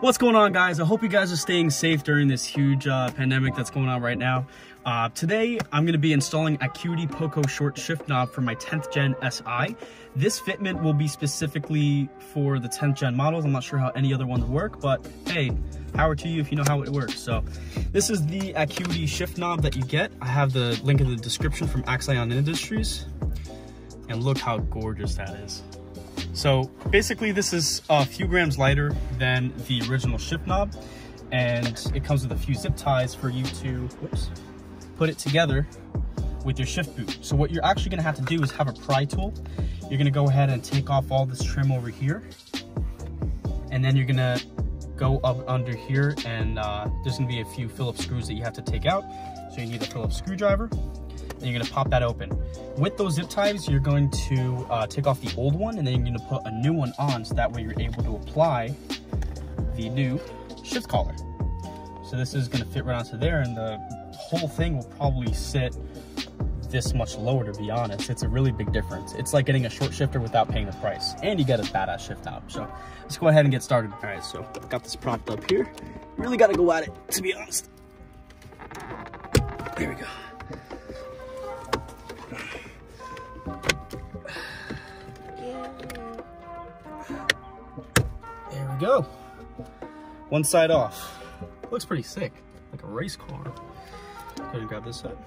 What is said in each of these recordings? What's going on, guys? I hope you guys are staying safe during this huge pandemic that's going on right now. Today, I'm going to be installing Acuity Poco short shift knob for my 10th gen Si. This fitment will be specifically for the 10th gen models. I'm not sure how any other ones work, but hey, power to you if you know how it works. So this is the Acuity shift knob that you get. I have the link in the description from Axion Industries. And look how gorgeous that is. So basically this is a few grams lighter than the original shift knob, and it comes with a few zip ties for you to put it together with your shift boot. So what you're actually gonna have to do is have a pry tool. You're gonna go ahead and take off all this trim over here, and then you're gonna go up under here, and there's gonna be a few Phillips screws that you have to take out. So you need a Phillips screwdriver. And you're gonna pop that open. With those zip ties, you're going to take off the old one, and then you're gonna put a new one on, so that way you're able to apply the new shift collar. So this is gonna fit right onto there, and the whole thing will probably sit this much lower, to be honest. It's a really big difference. It's like getting a short shifter without paying the price, and you get a badass shift knob. So let's go ahead and get started. All right, so I've got this propped up here. Really gotta go at it, to be honest. There we go. Go one side off. Looks pretty sick, like a race car. Go ahead and grab this side.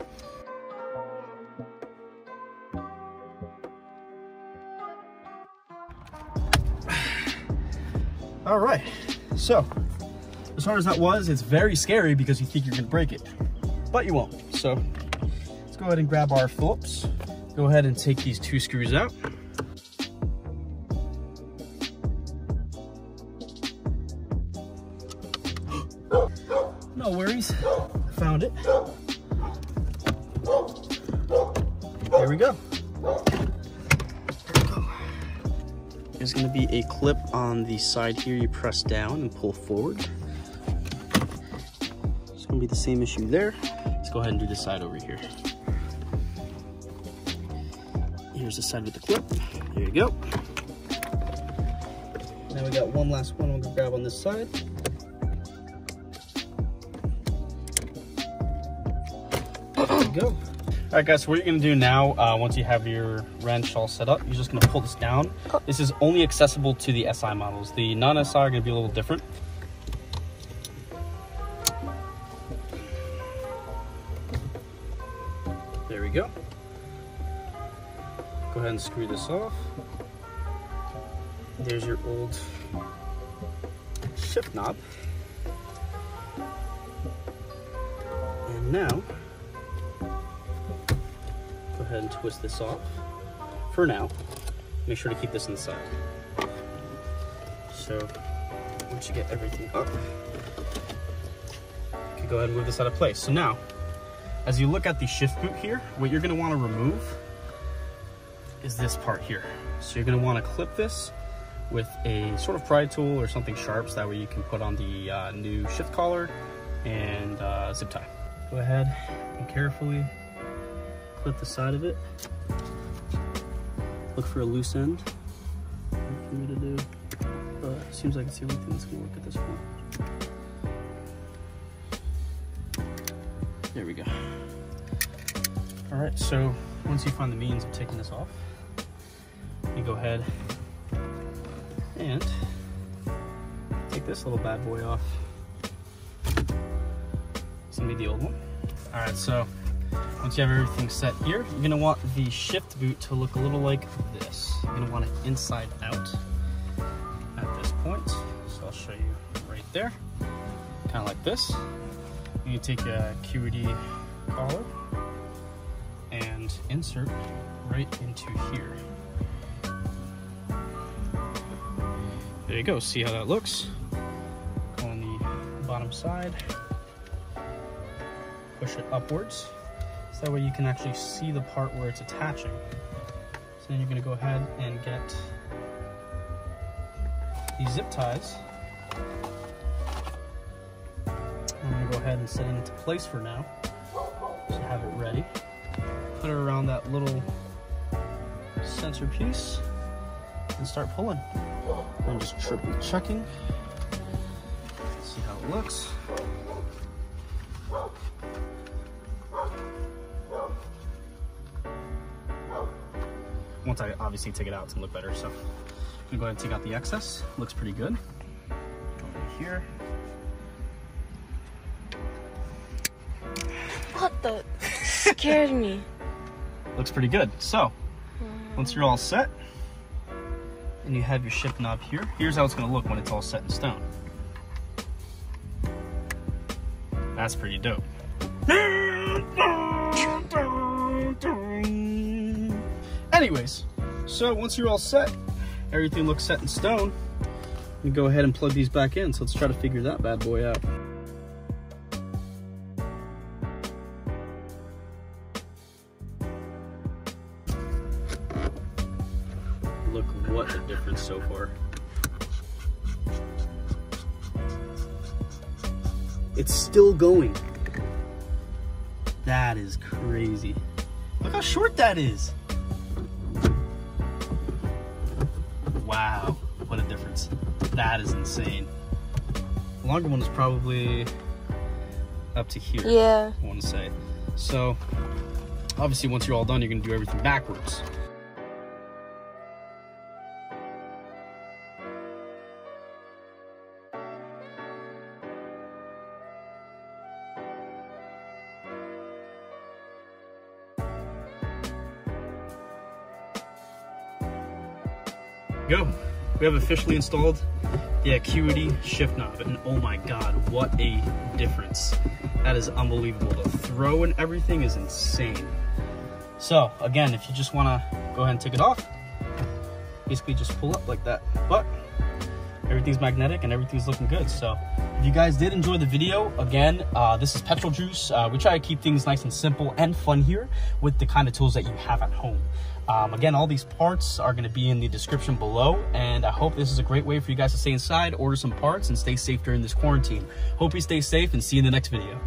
All right, so as hard as that was, it's very scary because you think you're gonna break it, but you won't. So let's go ahead and grab our Phillips. Go ahead and take these two screws out. No worries, I found it. There we go. There's gonna be a clip on the side here. You press down and pull forward. It's gonna be the same issue there. Let's go ahead and do this side over here. Here's the side with the clip. There you go. Now we got one last one I'm gonna grab on this side. Go. All right, guys, so what you're gonna do now, once you have your wrench all set up, you're just gonna pull this down. This is only accessible to the SI models. The non-SI are gonna be a little different. There we go. Go ahead and screw this off. There's your old shift knob. And now, and twist this off for now. Make sure to keep this inside. So once you get everything up, you can go ahead and move this out of place. So now, as you look at the shift boot here, what you're gonna wanna remove is this part here. So you're gonna wanna clip this with a sort of pry tool or something sharp, so that way you can put on the new shift collar and zip tie. Go ahead and carefully clip the side of it. Look for a loose end. Nothing for me to do, but it seems like it's the only thing that's gonna work at this point. There we go. All right, so once you find the means of taking this off, you go ahead and take this little bad boy off. It's gonna be the old one. All right, so once you have everything set here, you're gonna want the shift boot to look a little like this. You're gonna want it inside out at this point. So I'll show you right there, kind of like this. You take a QED collar and insert right into here. There you go, see how that looks? Go on the bottom side, push it upwards. So that way you can actually see the part where it's attaching. So then you're gonna go ahead and get these zip ties. I'm gonna go ahead and set it into place for now. So have it ready. Put it around that little sensor piece and start pulling. I'm just triple checking. it looks. Once I obviously take it out, it's gonna look better. So I'm gonna go ahead and take out the excess. Looks pretty good. Over here. What the? Scared me. Looks pretty good. So once you're all set and you have your shift knob here, here's how it's gonna look when it's all set in stone. That's pretty dope. Anyways, so once you're all set, everything looks set in stone. You go ahead and plug these back in. So let's try to figure that bad boy out. Look what a difference so far. It's still going. That is crazy. Look how short that is. Wow, what a difference. That is insane. The longer one is probably up to here, yeah, I want to say. So obviously once you're all done, you're going to do everything backwards. Go. We have officially installed the Acuity shift knob, and oh my god, what a difference. That is unbelievable. The throw and everything is insane. So again, if you just want to go ahead and take it off, basically just pull up like that, but everything's magnetic and everything's looking good. So if you guys did enjoy the video, again, this is Petrol Juice. We try to keep things nice and simple and fun here with the kind of tools that you have at home. Again, all these parts are going to be in the description below, and I hope this is a great way for you guys to stay inside, order some parts, and stay safe during this quarantine. Hope you stay safe, and see you in the next video.